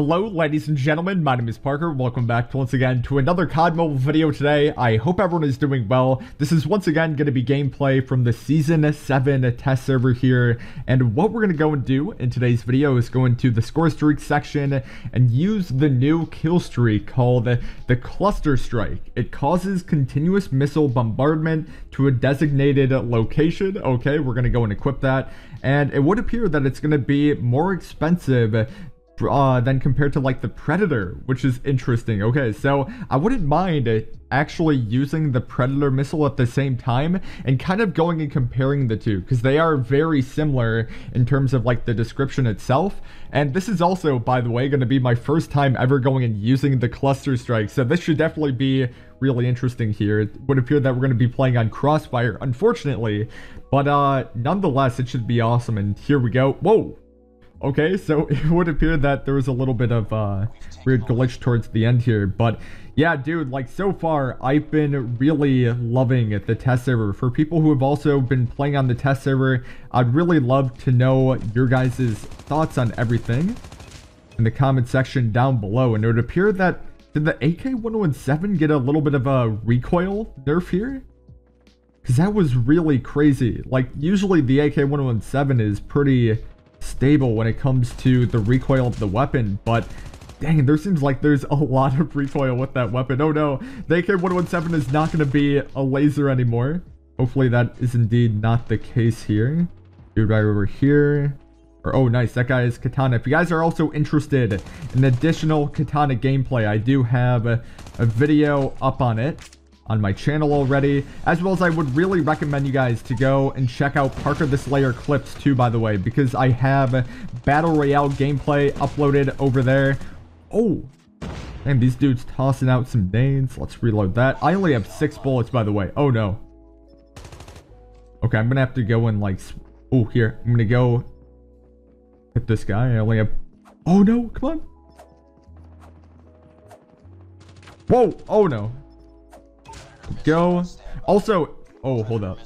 Hello ladies and gentlemen, my name is Parker, welcome back once again to another COD Mobile video today. I hope everyone is doing well. This is once again going to be gameplay from the Season 7 test server here, and what we're going to go and do in today's video is go into the score streak section and use the new kill streak called the cluster strike. It causes continuous missile bombardment to a designated location. Okay, we're going to go and equip that, and it would appear that it's going to be more expensive then compared to like the Predator, which is interesting. Okay, so I wouldn't mind actually using the Predator missile at the same time and kind of going and comparing the two, because they are very similar in terms of like the description itself. And this is also, by the way, going to be my first time ever going and using the cluster strike, so this should definitely be really interesting here. It would appear that we're going to be playing on Crossfire, unfortunately, but nonetheless it should be awesome. And here we go. Whoa. Okay, so it would appear that there was a little bit of weird glitch towards the end here, but yeah, dude, like so far, I've been really loving the test server. For people who have also been playing on the test server, I'd really love to know your guys' thoughts on everything in the comment section down below. And it would appear that, did the AK-117 get a little bit of a recoil nerf here? Because that was really crazy. Like, usually the AK-117 is pretty stable when it comes to the recoil of the weapon, but dang, there seems like there's a lot of recoil with that weapon. Oh no, the AK-117 is not going to be a laser anymore. Hopefully that is indeed not the case here. Dude, right over here. Or, oh nice, that guy is Katana. If you guys are also interested in additional Katana gameplay, I do have a video up on it on my channel already, as well as I would really recommend you guys to go and check out ParkerTheSlayer clips too, by the way, because I have battle royale gameplay uploaded over there. Oh, and these dudes tossing out some nades. Let's reload that. I only have 6 bullets, by the way. Oh no. Okay, I'm gonna have to go and like, oh here, I'm gonna go hit this guy. I only have, oh no, come on. Whoa, oh no. Go. Also, oh, hold up.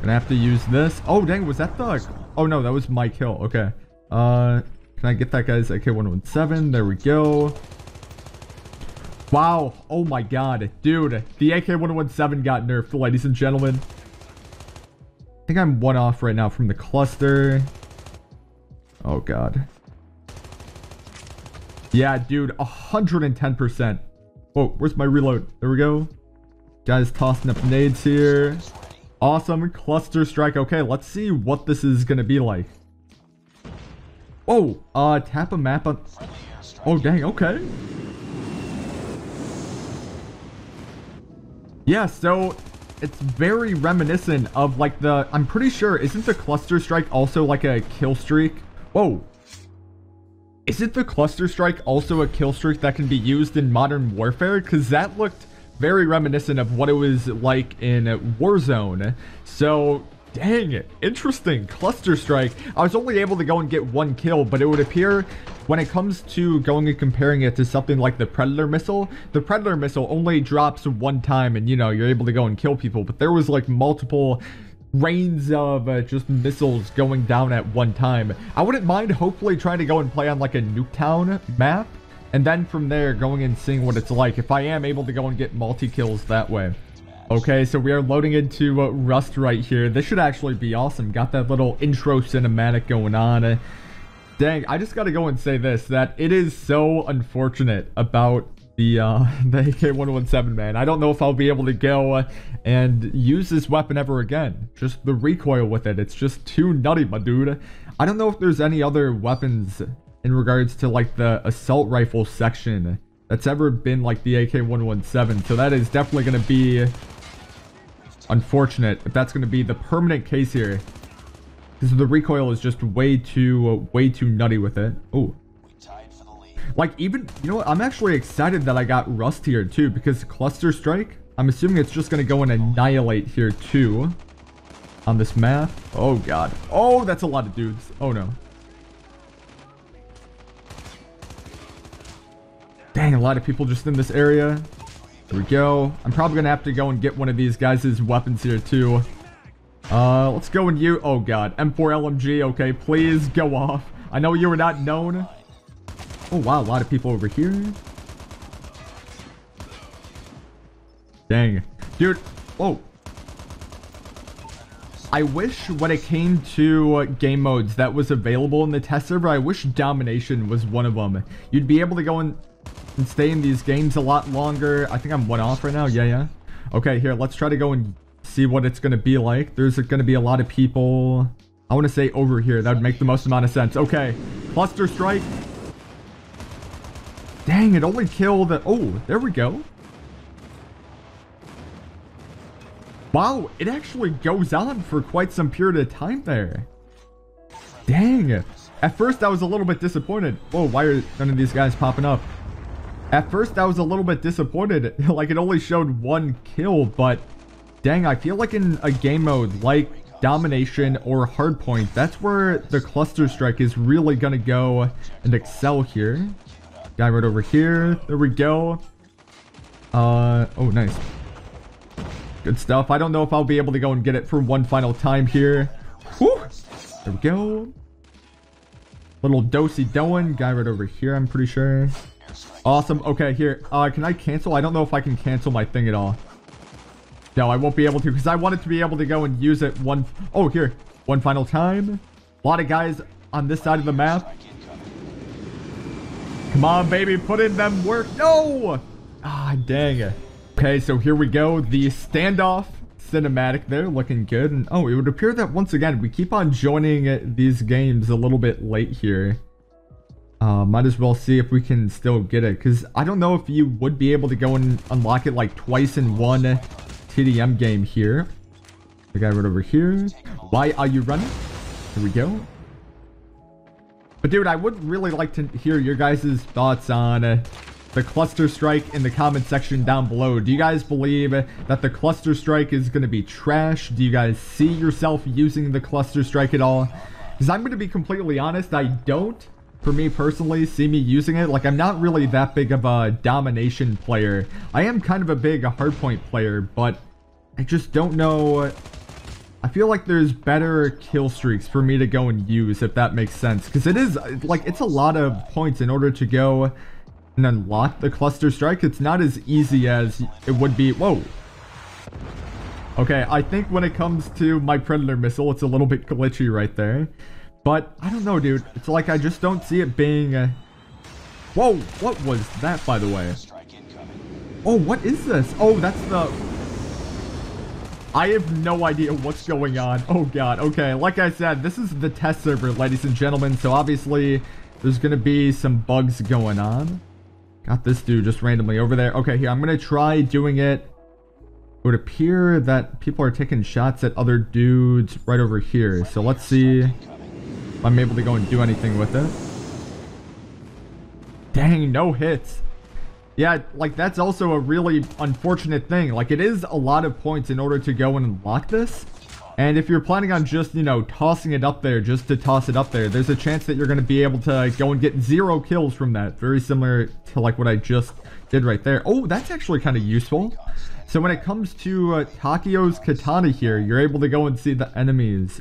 Gonna have to use this. Oh, dang, was that the... Oh, no, that was my kill. Okay. Can I get that guy's AK-117? There we go. Wow. Oh, my God. Dude, the AK-117 got nerfed, ladies and gentlemen. I think I'm one off right now from the cluster. Oh, God. Yeah, dude, 110%. Whoa, where's my reload? There we go. Guys tossing up nades here. Awesome. Cluster strike. Okay, let's see what this is going to be like. Oh, tap a map on... Oh, dang. Okay. Yeah, so it's very reminiscent of like the... I'm pretty sure, isn't the cluster strike also like a kill streak? Whoa. Isn't the cluster strike also a kill streak that can be used in modern warfare? Because that looked very reminiscent of what it was like in Warzone. So, dang it. Interesting. Cluster strike. I was only able to go and get 1 kill, but it would appear when it comes to going and comparing it to something like the Predator missile only drops 1 time and, you know, you're able to go and kill people. But there was like multiple rains of just missiles going down at 1 time. I wouldn't mind hopefully trying to go and play on like a Nuketown map, and then from there going and seeing what it's like if I am able to go and get multi kills that way. Okay, so we are loading into Rust right here. This should actually be awesome. Got that little intro cinematic going on. Dang, I just gotta go and say this, that it is so unfortunate about the AK-117, man. I don't know if I'll be able to go and use this weapon ever again. Just the recoil with it, it's just too nutty, my dude. I don't know if there's any other weapons in regards to like the assault rifle section that's ever been like the AK-117, so that is definitely going to be unfortunate if that's going to be the permanent case here, because the recoil is just way too nutty with it. Oh, like, even, you know what, I'm actually excited that I got Rust here too, because cluster strike, I'm assuming it's just going to go and annihilate here too on this map. Oh god. Oh, that's a lot of dudes. Oh no. Dang, a lot of people just in this area. There we go. I'm probably going to have to go and get one of these guys' weapons here too. Let's go and you. Oh god. M4 LMG. Okay, please go off. I know you are not known Oh wow, a lot of people over here. Dang. Dude, oh. I wish when it came to game modes that was available in the test server, I wish Domination was one of them. You'd be able to go in and stay in these games a lot longer. I think I'm one off right now. Yeah, yeah. Okay, here, let's try to go and see what it's going to be like. There's going to be a lot of people. I want to say over here. That would make the most amount of sense. Okay, cluster strike. Dang, it only killed... Oh, there we go. Wow, it actually goes on for quite some period of time there. Dang. At first, I was a little bit disappointed. Whoa, why are none of these guys popping up? At first, I was a little bit disappointed. Like, it only showed one kill, but... Dang, I feel like in a game mode like Domination or Hardpoint, that's where the cluster strike is really going to go and excel here. Guy right over here. There we go. Oh, nice. Good stuff. I don't know if I'll be able to go and get it for one final time here. Woo! There we go. Little dosey doing. Guy right over here, I'm pretty sure. Awesome. Okay, here. Can I cancel? I don't know if I can cancel my thing at all. No, I won't be able to because I wanted to be able to go and use it one... Oh, here. One final time. A lot of guys on this side of the map. Come on, baby. Put in them work. No! Ah, dang it. Okay, so here we go. The standoff cinematic there, looking good. And oh, it would appear that once again, we keep on joining these games a little bit late here. Might as well see if we can still get it, because I don't know if you would be able to go and unlock it like twice in one TDM game here. The guy right over here. Why are you running? Here we go. But dude, I would really like to hear your guys' thoughts on... the cluster strike in the comment section down below. Do you guys believe that the cluster strike is going to be trash? Do you guys see yourself using the cluster strike at all? Because I'm going to be completely honest, I don't, for me personally, see me using it. Like, I'm not really that big of a Domination player. I am kind of a big Hardpoint player, but I just don't know. I feel like there's better kill streaks for me to go and use, if that makes sense. Because it is, like, it's a lot of points in order to go... and unlock the cluster strike. It's not as easy as it would be. Whoa. Okay, I think when it comes to my Predator missile, it's a little bit glitchy right there. But I don't know, dude. It's like I just don't see it being... Whoa, what was that, by the way? Oh, what is this? Oh, that's the... I have no idea what's going on. Oh, God. Okay, like I said, this is the test server, ladies and gentlemen. So, obviously, there's going to be some bugs going on. Got this dude just randomly over there. Okay, here, I'm going to try doing it. It would appear that people are taking shots at other dudes right over here. So let's see if I'm able to go and do anything with it. Dang, no hits. Yeah, like that's also a really unfortunate thing. Like it is a lot of points in order to go and unlock this. And if you're planning on just, you know, tossing it up there just to toss it up there, there's a chance that you're going to be able to go and get 0 kills from that. Very similar to like what I just did right there. Oh, that's actually kind of useful. So when it comes to Takio's Katana here, you're able to go and see the enemies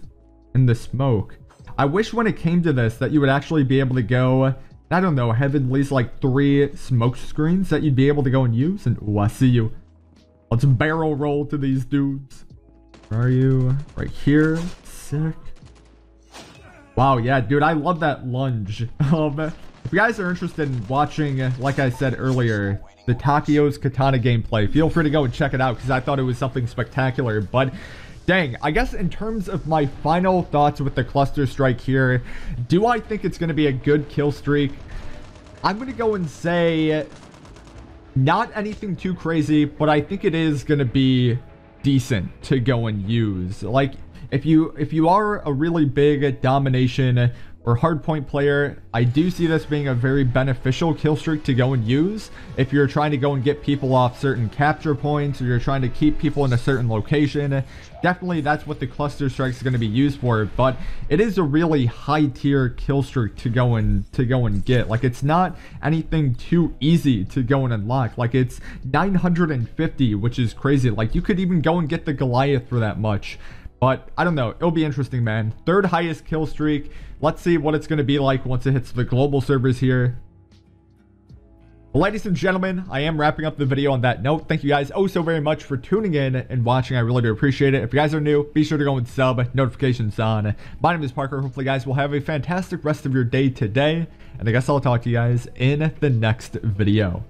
in the smoke. I wish when it came to this that you would actually be able to go, I don't know, have at least like 3 smoke screens that you'd be able to go and use. And oh, I see you. Let's barrel roll to these dudes. Where are you? Right here. Sick. Wow, yeah, dude, I love that lunge. If you guys are interested in watching, like I said earlier, the Takio's Katana gameplay, feel free to go and check it out because I thought it was something spectacular. But dang, I guess in terms of my final thoughts with the cluster strike here, do I think it's going to be a good kill streak? I'm going to go and say not anything too crazy, but I think it is going to be... decent to go and use. Like if you are a really big Domination or Hardpoint player, I do see this being a very beneficial kill streak to go and use if you're trying to go and get people off certain capture points or you're trying to keep people in a certain location. Definitely that's what the cluster strike is going to be used for, but it is a really high tier kill streak to go and get. Like it's not anything too easy to go and unlock. Like it's 950, which is crazy. Like you could even go and get the Goliath for that much. But I don't know. It'll be interesting, man. 3rd highest kill streak. Let's see what it's going to be like once it hits the global servers here. Well, ladies and gentlemen, I am wrapping up the video on that note. Thank you guys oh so very much for tuning in and watching. I really do appreciate it. If you guys are new, be sure to go and sub, notifications on. My name is Parker. Hopefully you guys will have a fantastic rest of your day today. And I guess I'll talk to you guys in the next video.